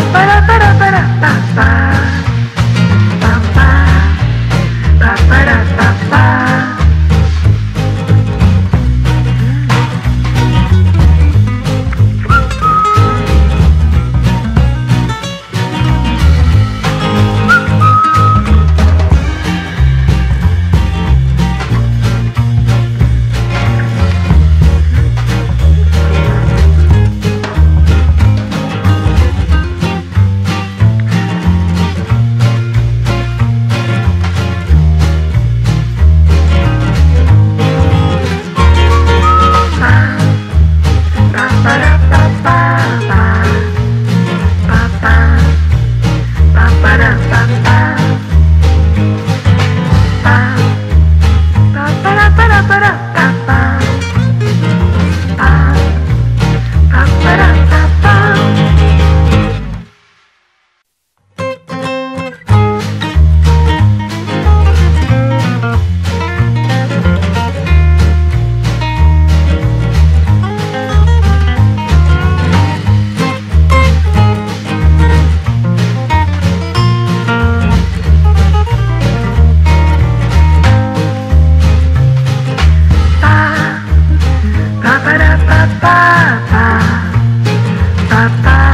Pa, pa, pa, pa, pa, pa, pa.